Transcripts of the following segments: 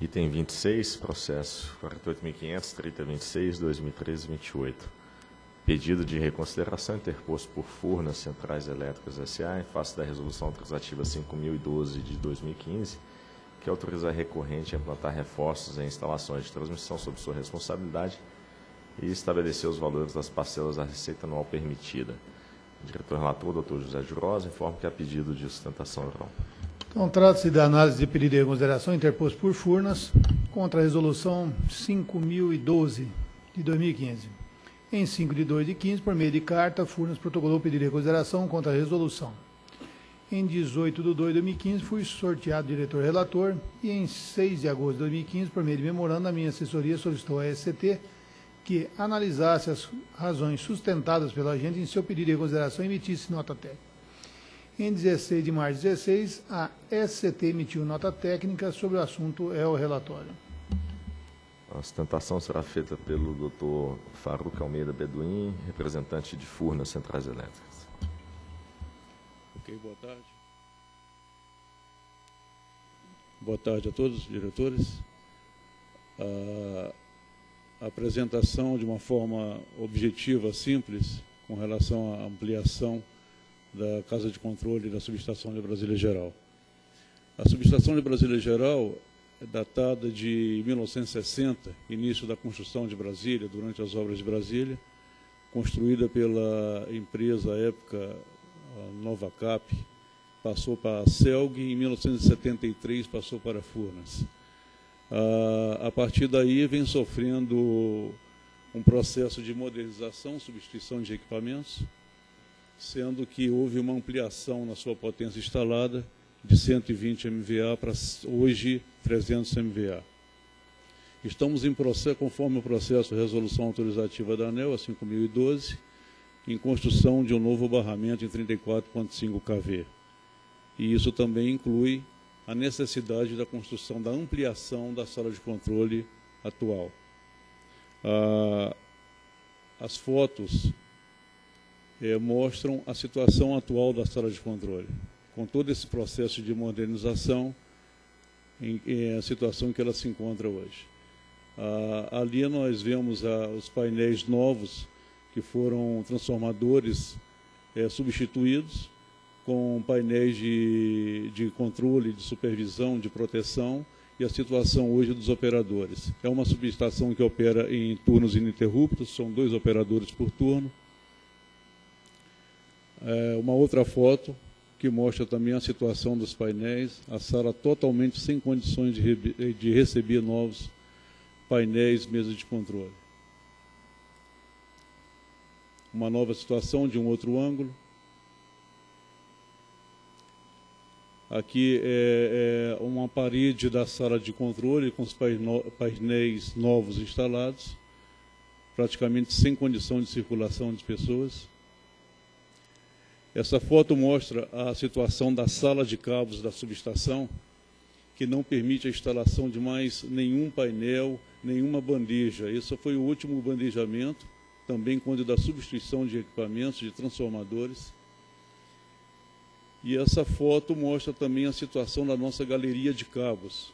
Item 26, processo 48.500.3026/2013-28. Pedido de reconsideração interposto por Furnas Centrais Elétricas S.A. em face da Resolução Autorizativa 5.012/2015, que autoriza a recorrente a implantar reforços em instalações de transmissão sob sua responsabilidade e estabelecer os valores das parcelas da receita anual permitida. O diretor relator, doutor José Jurhosa, informa que há pedido de sustentação oral. Então, trata-se da análise de pedido de reconsideração interposto por Furnas contra a Resolução 5.012, de 2015. Em 5/2/15, por meio de carta, Furnas protocolou o pedido de reconsideração contra a Resolução. Em 18/2/2015, fui sorteado diretor relator e, em 6 de agosto de 2015, por meio de memorando, a minha assessoria solicitou à SCT que analisasse as razões sustentadas pela agente em seu pedido de reconsideração e emitisse nota técnica. Em 16 de março de 2016, a SCT emitiu nota técnica sobre o assunto, é o relatório. A sustentação será feita pelo doutor Fábio Calmeira Beduim, representante de Furnas Centrais Elétricas. Ok, boa tarde. Boa tarde a todos os diretores. A apresentação de uma forma objetiva, simples, com relação à ampliação da Casa de Controle da Subestação de Brasília Geral. A Subestação de Brasília Geral é datada de 1960, início da construção de Brasília, durante as obras de Brasília, construída pela empresa, à época, Nova Cap, passou para a Selg e em 1973 passou para a Furnas. A partir daí vem sofrendo um processo de modernização, substituição de equipamentos, sendo que houve uma ampliação na sua potência instalada de 120 MVA para hoje 300 MVA. Estamos em processo, conforme o processo de resolução autorizativa da ANEEL, a 5.012, em construção de um novo barramento em 34,5 kV. E isso também inclui a necessidade da construção, da ampliação da sala de controle atual. As fotos mostram a situação atual da sala de controle, com todo esse processo de modernização, a situação em que ela se encontra hoje. Ali nós vemos os painéis novos, que foram transformadores substituídos, com painéis de controle, de supervisão, de proteção, e a situação hoje dos operadores. É uma subestação que opera em turnos ininterruptos, são 2 operadores por turno. Uma outra foto que mostra também a situação dos painéis, a sala totalmente sem condições de receber novos painéis, mesa de controle. Uma nova situação de um outro ângulo. Aqui é uma parede da sala de controle com os painéis novos instalados, praticamente sem condição de circulação de pessoas. Essa foto mostra a situação da sala de cabos da subestação, que não permite a instalação de mais nenhum painel, nenhuma bandeja. Esse foi o último bandejamento, também quando da substituição de equipamentos, de transformadores. E essa foto mostra também a situação da nossa galeria de cabos.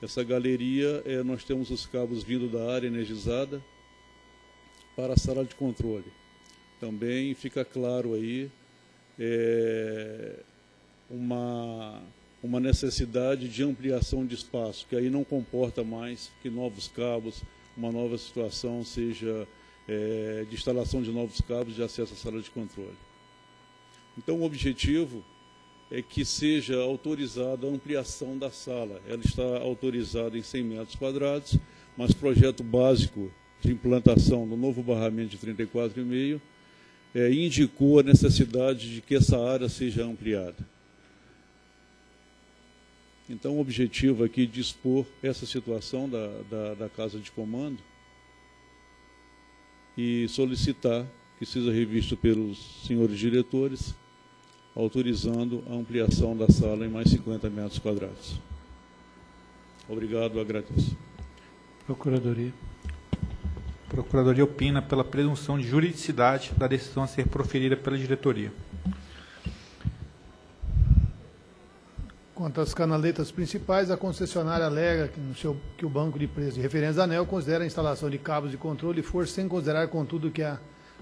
Essa galeria, nós temos os cabos vindo da área energizada para a sala de controle. Também fica claro aí uma necessidade de ampliação de espaço, que aí não comporta mais que novos cabos, uma nova situação, seja de instalação de novos cabos de acesso à sala de controle. Então, o objetivo é que seja autorizada a ampliação da sala. Ela está autorizada em 100 metros quadrados, mas projeto básico de implantação do novo barramento de 34,5 indicou a necessidade de que essa área seja ampliada. Então, o objetivo aqui é dispor essa situação da Casa de Comando e solicitar que seja revisto pelos senhores diretores, autorizando a ampliação da sala em mais 50 metros quadrados. Obrigado, agradeço. Procuradoria. Procuradoria opina pela presunção de juridicidade da decisão a ser proferida pela diretoria. Com Quanto às canaletas principais, a concessionária alega que o banco de preços de referência da ANEEL considera a instalação de cabos de controle e força, sem considerar, contudo, que,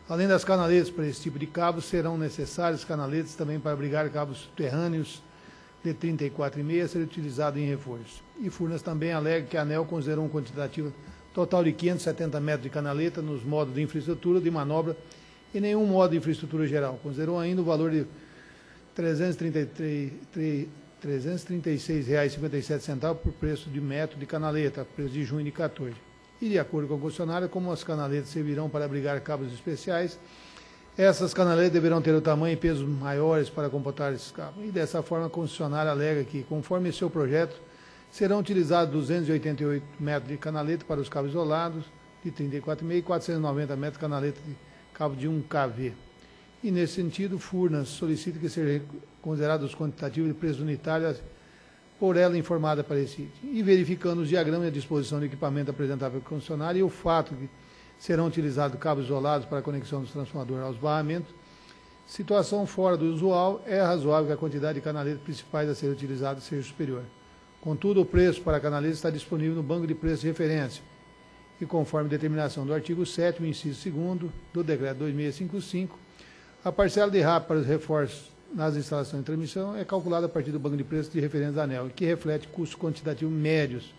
além das canaletas para esse tipo de cabos, serão necessários canaletas também para abrigar cabos subterrâneos de 34,5 a ser utilizado em reforço. E Furnas também alega que a ANEEL considerou um quantitativo total de 570 metros de canaleta nos modos de infraestrutura de manobra e nenhum modo de infraestrutura geral. Considerou ainda o valor de R$ 336,57 por preço de metro de canaleta, preço de junho de 14. E, de acordo com a concessionária, como as canaletas servirão para abrigar cabos especiais, essas canaletas deverão ter o tamanho e pesos maiores para comportar esses cabos. E, dessa forma, a concessionária alega que, conforme seu projeto, serão utilizados 288 metros de canaleta para os cabos isolados de 34,5 e 490 metros de canaleta de cabo de 1 kV. E, nesse sentido, Furnas solicita que seja considerado os quantitativos de preço unitário por ela informada para esse item. E verificando os diagramas e a disposição do equipamento apresentado pelo concessionário e o fato de que serão utilizados cabos isolados para a conexão dos transformadores aos barramentos, situação fora do usual, é razoável que a quantidade de canaletas principais a ser utilizada seja superior. Contudo, o preço para a canaleta está disponível no banco de preços de referência e, conforme determinação do artigo 7º, inciso 2º, do decreto 2655, a parcela de RAP para os reforços nas instalações de transmissão é calculada a partir do banco de preços de referência da ANEEL, que reflete custos quantitativos médios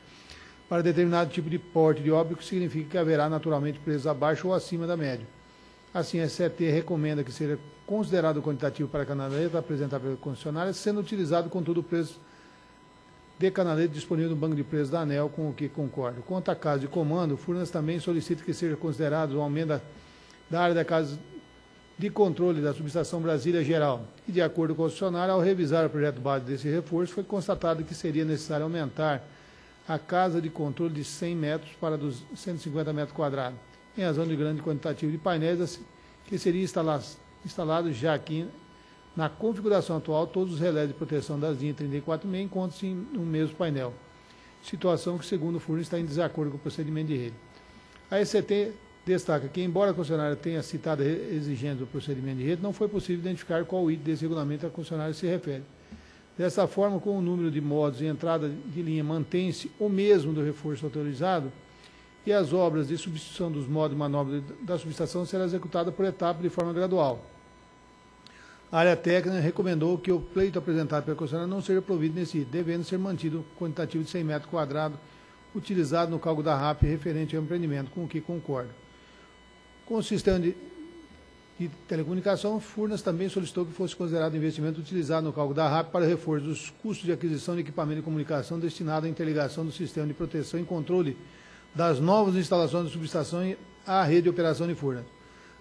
para determinado tipo de porte de obra, o que significa que haverá naturalmente preços abaixo ou acima da média. Assim, a SCT recomenda que seja considerado o quantitativo para a canaleta apresentada pela concessionária, sendo utilizado, contudo, o preço de canaleta disponível no banco de preços da ANEEL, com o que concordo. Quanto à casa de comando, Furnas também solicita que seja considerado o aumento da área da casa de controle da subestação Brasília Geral. E, de acordo com o concessionário, ao revisar o projeto base desse reforço, foi constatado que seria necessário aumentar a casa de controle de 100 metros para 150 metros quadrados, em razão de grande quantitativo de painéis que seria instalado, já aqui na configuração atual, todos os relés de proteção das linhas 34,5 encontram-se no mesmo painel, situação que, segundo o Furnas, está em desacordo com o procedimento de rede. A ECT destaca que, embora a concessionária tenha citado exigências do procedimento de rede, não foi possível identificar qual item desse regulamento a concessionária se refere. Dessa forma, com o número de modos e entrada de linha mantém-se o mesmo do reforço autorizado, e as obras de substituição dos modos de manobra da subestação serão executadas por etapa de forma gradual. A área técnica recomendou que o pleito apresentado pela concessionária não seja provido nesse item, devendo ser mantido o quantitativo de 100 metros quadrados utilizado no cálculo da RAP referente ao empreendimento, com o que concordo. Com o sistema de telecomunicação, Furnas também solicitou que fosse considerado o investimento utilizado no cálculo da RAP para reforço dos custos de aquisição de equipamento de comunicação destinado à interligação do sistema de proteção e controle das novas instalações de subestação à rede de operação de Furnas.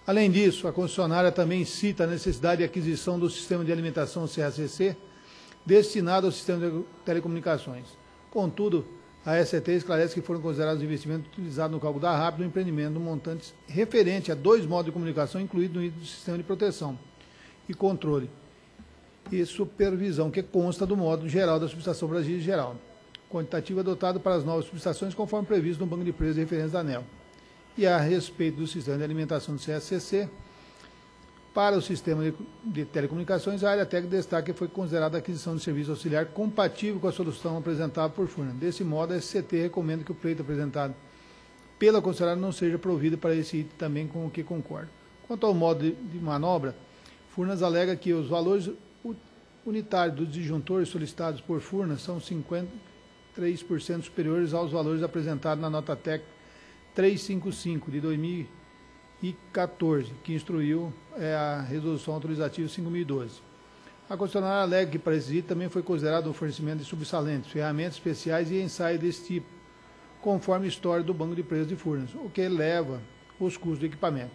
Além disso, a concessionária também cita a necessidade de aquisição do sistema de alimentação CACC destinado ao sistema de telecomunicações. Contudo, a SCT esclarece que foram considerados investimentos utilizados no cálculo da RAP do empreendimento no montante referente a 2 modos de comunicação incluídos no item do sistema de proteção e controle e supervisão, que consta do modo geral da subestação Brasília Geral, quantitativo adotado para as novas subestações, conforme previsto no banco de preços de referência da ANEEL. E a respeito do sistema de alimentação do CSCC, para o sistema de telecomunicações, a área técnica destaca que foi considerada a aquisição de serviço auxiliar compatível com a solução apresentada por Furnas. Desse modo, a SCT recomenda que o pleito apresentado pela concessionária não seja provido para esse item, também com o que concordo. Quanto ao modo de manobra, Furnas alega que os valores unitários dos disjuntores solicitados por Furnas são 53% superiores aos valores apresentados na nota técnica 355 de 2014, que instruiu a Resolução Autorizativa 5.012. A concessionária alega que para esse item também foi considerado o fornecimento de subsalentes, ferramentas especiais e ensaios desse tipo, conforme a história do banco de preços de Furnas, o que eleva os custos do equipamento.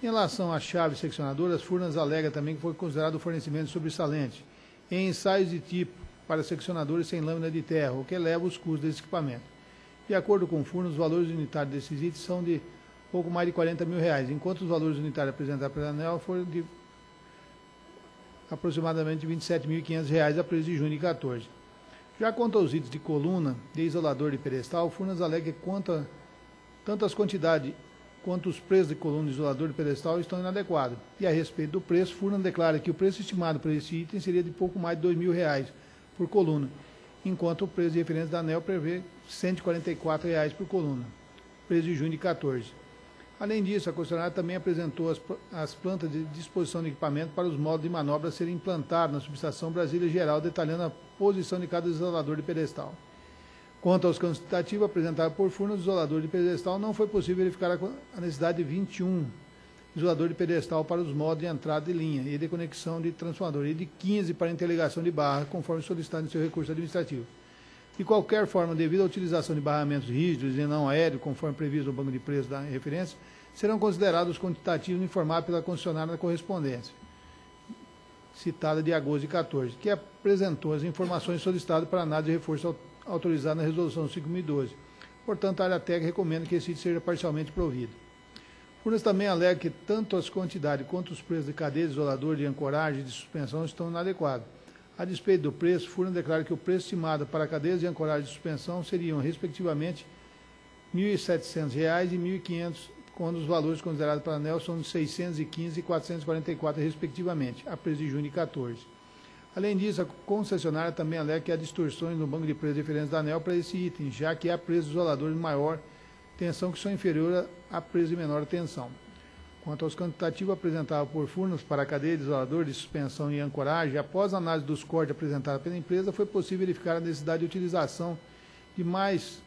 Em relação à chave seccionadora, as Furnas alega também que foi considerado o fornecimento de subsalentes e ensaios de tipo para seccionadores sem lâmina de terra, o que eleva os custos desse equipamento. De acordo com o Furnas, os valores unitários desses itens são de pouco mais de R$ 40.000, enquanto os valores unitários apresentados pela ANEEL foram de aproximadamente R$ 27.500 a preço de junho de 14. Já quanto aos itens de coluna, de isolador de pedestal, Furnas alega que tanto as quantidades quanto os preços de coluna e isolador de pedestal estão inadequados. E a respeito do preço, Furnas declara que o preço estimado para esse item seria de pouco mais de R$ 2.000 por coluna, enquanto o preço de referência da ANEEL prevê R$ 144,00 por coluna, preço de junho de 14. Além disso, a concessionária também apresentou as plantas de disposição de equipamento para os modos de manobra serem implantados na subestação Brasília Geral, detalhando a posição de cada isolador de pedestal. Quanto aos campos quantitativos apresentados por Furnas, isolador de pedestal, não foi possível verificar a necessidade de 21 isolador de pedestal para os modos de entrada de linha e de conexão de transformador e de 15 para interligação de barra, conforme solicitado em seu recurso administrativo. De qualquer forma, devido à utilização de barramentos rígidos e não aéreos, conforme previsto no banco de preços da referência, serão considerados os quantitativos informados pela concessionária da correspondência, citada de agosto de 14, que apresentou as informações solicitadas para análise de reforço autorizada na Resolução 5.012. Portanto, a área técnica recomenda que esse sítio seja parcialmente provido. Furnas também alega que tanto as quantidades quanto os preços de cadeia, de isolador, de ancoragem e de suspensão estão inadequados. A despeito do preço, Furnas declara que o preço estimado para cadeias de ancoragem de suspensão seriam, respectivamente, R$ 1.700 e R$ 1.500, quando os valores considerados para a ANEEL são de R$ 615 e R$ 444, respectivamente, a preço de junho de 14. Além disso, a concessionária também alega que há distorções no banco de preços de referência da ANEEL para esse item, já que há preços isoladores de maior tensão que são inferiores a preços de menor tensão. Quanto aos quantitativos apresentados por Furnas para a cadeia de isolador de suspensão e ancoragem, após a análise dos cortes apresentados pela empresa, foi possível verificar a necessidade de utilização de mais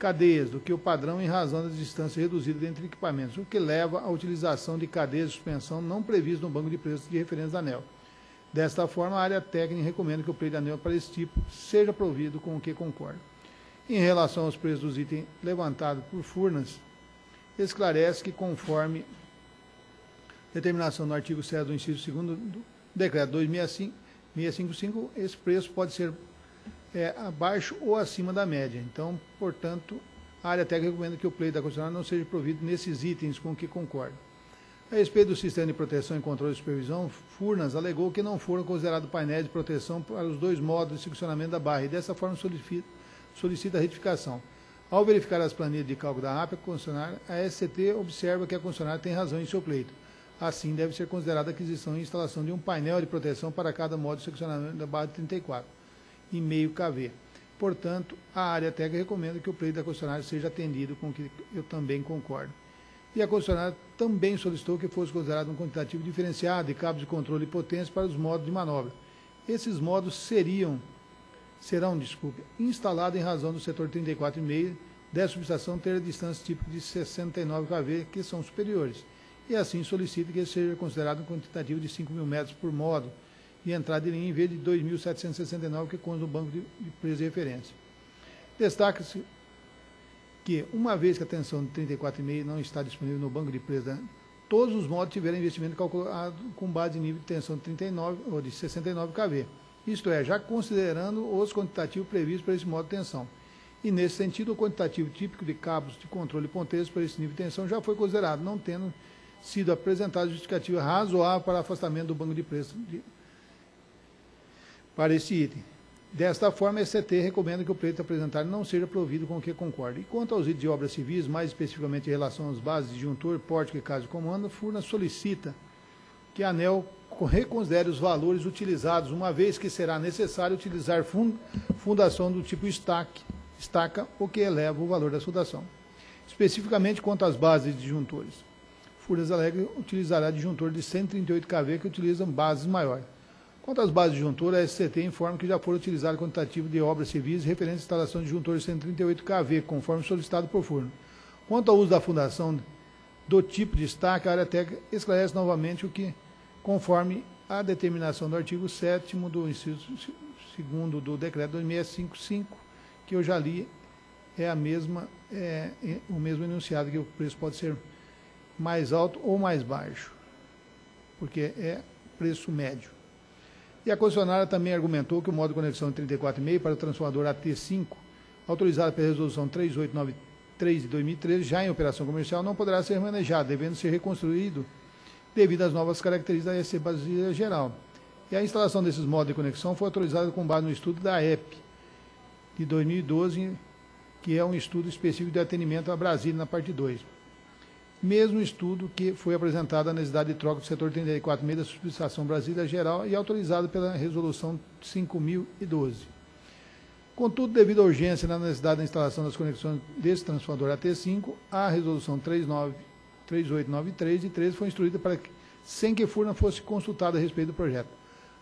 cadeias do que o padrão em razão da distância reduzida entre equipamentos, o que leva à utilização de cadeias de suspensão não previstas no banco de preços de referência da ANEEL. Desta forma, a área técnica recomenda que o preço da ANEEL para esse tipo seja provido com o que concorda. Em relação aos preços dos itens levantados por Furnas, esclarece que, conforme determinação do artigo 7 do inciso 2º do decreto 2655, esse preço pode ser abaixo ou acima da média. Então, portanto, a área técnica recomenda que o pleito da concessionária não seja provido nesses itens com que concorda. A respeito do sistema de proteção e controle de supervisão, Furnas alegou que não foram considerados painéis de proteção para os dois modos de seccionamento da barra e, dessa forma, solicita a retificação. Ao verificar as planilhas de cálculo da RAP, a SCT observa que a concessionária tem razão em seu pleito. Assim, deve ser considerada a aquisição e instalação de um painel de proteção para cada modo de seccionamento da barra de 34 e meio kV. Portanto, a área técnica recomenda que o pleito da concessionária seja atendido, com o que eu também concordo. E a concessionária também solicitou que fosse considerado um quantitativo diferenciado de cabos de controle e potência para os modos de manobra. Esses modos serão instalados em razão do setor 34,5 dessa subestação ter a distância típica de 69 kV, que são superiores. E assim solicita que seja considerado um quantitativo de 5.000 metros por modo de entrada de linha, em vez de 2.769 que consta no banco de preços de referência. Destaca-se que, uma vez que a tensão de 34,5 não está disponível no banco de preços, todos os modos tiveram investimento calculado com base em nível de tensão de 39 ou de 69 kV, isto é, já considerando os quantitativos previstos para esse modo de tensão. E, nesse sentido, o quantitativo típico de cabos de controle e ponteiros para esse nível de tensão já foi considerado, não tendo sido apresentada justificativa razoável para afastamento do banco de preços para esse item. Desta forma, a ECT recomenda que o pleito apresentado não seja provido com o que concorde. E quanto aos itens de obras civis, mais especificamente em relação às bases de disjuntor, pórtico e casa de comando, Furnas solicita que a ANEEL reconsidere os valores utilizados, uma vez que será necessário utilizar fundação do tipo estaca, o que eleva o valor da fundação. Especificamente quanto às bases de disjuntores, Furnas alega utilizará disjuntor de 138 kV que utilizam bases maiores. Quanto às bases de disjuntor, a SCT informa que já foram utilizados quantitativo de obras civis referente à instalação de disjuntor de 138 kV, conforme solicitado por Furnas. Quanto ao uso da fundação do tipo de estaca, a área técnica esclarece novamente o que, conforme a determinação do artigo 7º do inciso 2º do decreto 2655, que eu já li, é o mesmo enunciado, que o preço pode ser mais alto ou mais baixo, porque é preço médio. E a concessionária também argumentou que o modo de conexão de 34,5 para o transformador AT5, autorizado pela Resolução 3893 de 2013, já em operação comercial, não poderá ser manejado, devendo ser reconstruído devido às novas características da EC Brasília Geral. E a instalação desses modos de conexão foi autorizada com base no estudo da EPE de 2012, que é um estudo específico de atendimento a Brasília na parte 2. Mesmo estudo que foi apresentado a necessidade de troca do setor 34,5 da subestação Brasília Geral e autorizado pela Resolução 5.012. Contudo, devido à urgência na necessidade da instalação das conexões desse transformador AT5, a Resolução 3893 de 13 foi instruída para que, sem que Furnas fosse consultada a respeito do projeto.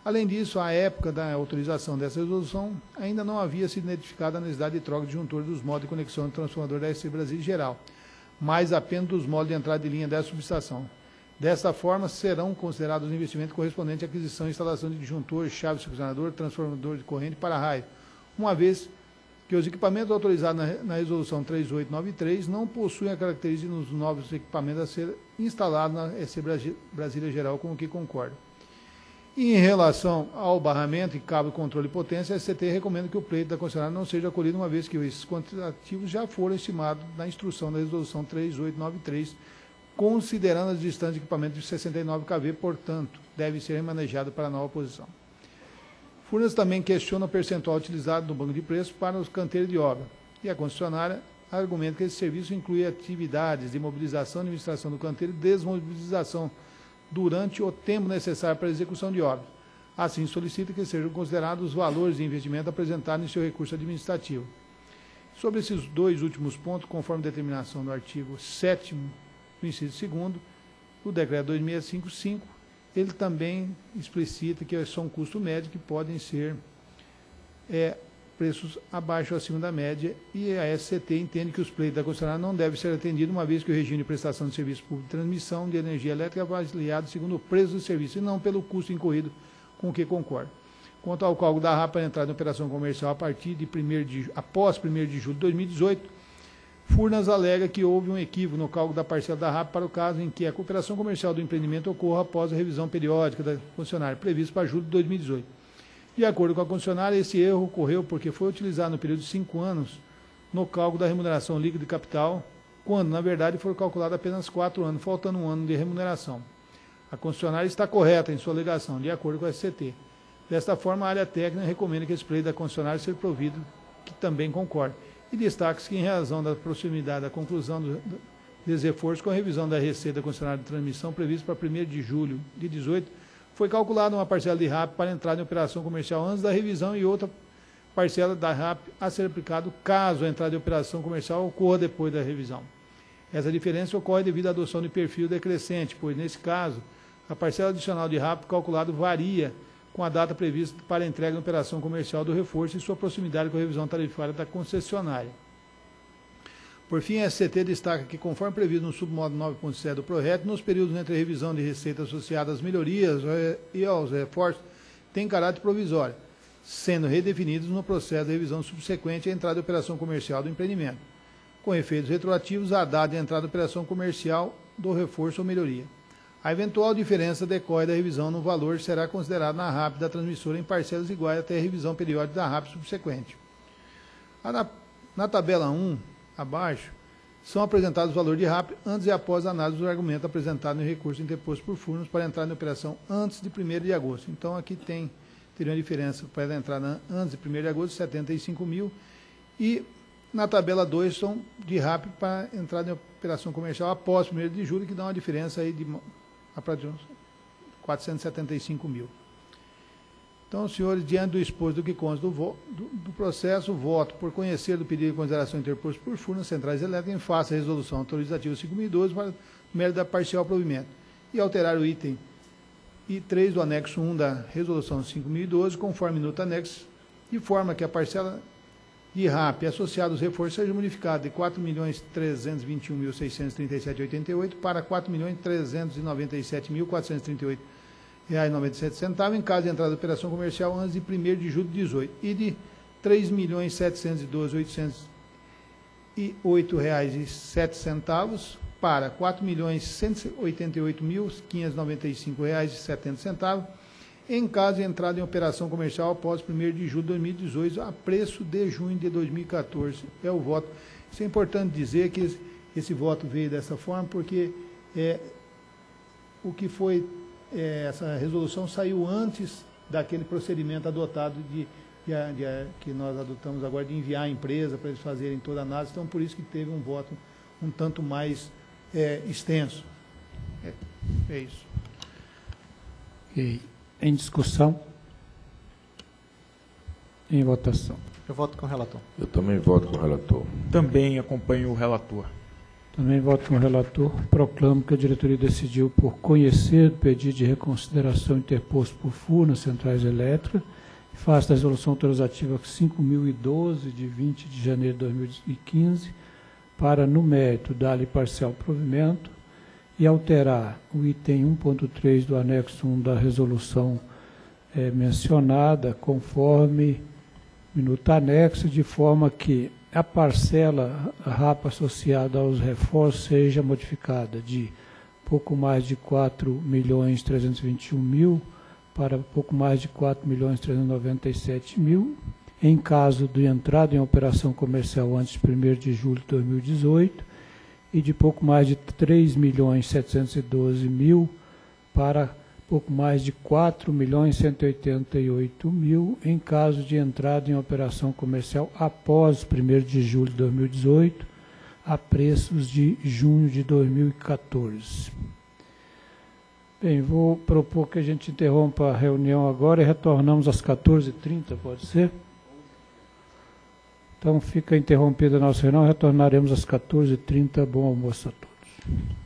Além disso, à época da autorização dessa resolução, ainda não havia sido identificada a necessidade de troca de disjuntor dos modos de conexão do transformador da SC Brasil em geral, mas apenas dos modos de entrada de linha dessa subestação. Desta forma, serão considerados os investimentos correspondentes à aquisição e instalação de disjuntor, chave succionador, transformador de corrente para raio, uma vez que os equipamentos autorizados na Resolução 3893 não possuem a característica dos novos equipamentos a ser instalados na SC Brasília Geral, com o que concordo. Em relação ao barramento e cabo de controle de potência, a SCT recomenda que o pleito da concessionária não seja acolhido, uma vez que esses quantitativos já foram estimados na instrução da Resolução 3893, considerando as distâncias de equipamento de 69 kV, portanto, deve ser remanejado para a nova posição. Furnas também questiona o percentual utilizado no banco de preços para os canteiros de obra, e a concessionária argumenta que esse serviço inclui atividades de mobilização, administração do canteiro e desmobilização durante o tempo necessário para a execução de obras. Assim, solicita que sejam considerados os valores de investimento apresentados em seu recurso administrativo. Sobre esses dois últimos pontos, conforme determinação do artigo 7º, do inciso 2º, do decreto 2655, ele também explicita que é só um custo médio, que podem ser preços abaixo ou acima da média, e a SCT entende que os pleitos da concessionária não devem ser atendidos, uma vez que o regime de prestação de serviço público de transmissão de energia elétrica é avaliado segundo o preço do serviço e não pelo custo incorrido, com o que concordo. Quanto ao cálculo da RAP para entrada em operação comercial a partir de após 1º de julho de 2018, Furnas alega que houve um equívoco no cálculo da parcela da RAP para o caso em que a cooperação comercial do empreendimento ocorra após a revisão periódica da concessionária, prevista para julho de 2018. De acordo com a concessionária, esse erro ocorreu porque foi utilizado no período de 5 anos no cálculo da remuneração líquida de capital, quando, na verdade, foi calculado apenas 4 anos, faltando 1 ano de remuneração. A concessionária está correta em sua alegação, de acordo com a SCT. Desta forma, a área técnica recomenda que esse pleito da concessionária seja provido, que também concorda. E destaca-se que, em razão da proximidade da conclusão dos reforços com a revisão da receita concessionária de transmissão prevista para 1º de julho de 2018, foi calculada uma parcela de RAP para entrada em operação comercial antes da revisão e outra parcela da RAP a ser aplicada caso a entrada em operação comercial ocorra depois da revisão. Essa diferença ocorre devido à adoção de perfil decrescente, pois, nesse caso, a parcela adicional de RAP calculada varia com a data prevista para a entrega em operação comercial do reforço e sua proximidade com a revisão tarifária da concessionária. Por fim, a SCT destaca que, conforme previsto no submódulo 9.7 do ProRet, nos períodos entre a revisão de receita associada às melhorias e aos reforços, tem caráter provisório, sendo redefinidos no processo de revisão subsequente à entrada em operação comercial do empreendimento, com efeitos retroativos à data de entrada em operação comercial do reforço ou melhoria. A eventual diferença decorre da revisão no valor será considerada na RAP da transmissora em parcelas iguais até a revisão periódica da RAP subsequente. Na tabela 1... abaixo, são apresentados o valor de RAP antes e após a análise do argumento apresentado no recurso interposto por Furnas para entrar na operação antes de 1º de agosto. Então, aqui teria uma diferença para entrar antes de 1º de agosto, 75 mil, e na tabela 2 são de RAP para entrar na operação comercial após 1º de julho, que dá uma diferença aí de 475 mil. Então, senhores, diante do exposto do que consta do processo, voto por conhecer do pedido de consideração interposto por Furnas Centrais Elétricas em face à Resolução Autorizativa 5.012 para mérito da parcial provimento e alterar o item I3 do anexo 1 da Resolução 5.012, conforme minuta anexo, de forma que a parcela de RAP associada aos reforços seja modificada de 4.321.637,88 para R$ 4.397.438,97, em caso de entrada da operação comercial antes de 1º de julho de 2018, e de R$ 3.712.808,07 para R$ 4.188.595,70, em caso de entrada em operação comercial após 1º de julho de 2018, a preço de junho de 2014. É o voto. Isso é importante dizer que esse voto veio dessa forma, porque o que foi... essa resolução saiu antes daquele procedimento adotado que nós adotamos agora, de enviar a empresa para eles fazerem toda a análise. Então, por isso que teve um voto um tanto mais extenso. É isso. Okay. Em discussão? Em votação. Eu voto com o relator. Eu também voto com o relator. Também acompanho o relator. Também voto com o relator. Proclamo que a diretoria decidiu por conhecer o pedido de reconsideração interposto por Furnas Centrais Elétricas e faz da resolução autorizativa 5.012 de 20 de janeiro de 2015 para, no mérito, dar-lhe parcial provimento e alterar o item 1.3 do anexo 1 da resolução mencionada, conforme minuta anexo, de forma que a parcela RAP associada aos reforços seja modificada de pouco mais de 4.321.000 para pouco mais de 4.397.000, em caso de entrada em operação comercial antes de 1º de julho de 2018, e de pouco mais de 3.712.000 para pouco mais de 4.188.000 em caso de entrada em operação comercial após 1º de julho de 2018, a preços de junho de 2014. Bem, vou propor que a gente interrompa a reunião agora e retornamos às 14h30, pode ser? Então fica interrompida a nossa reunião, retornaremos às 14h30. Bom almoço a todos.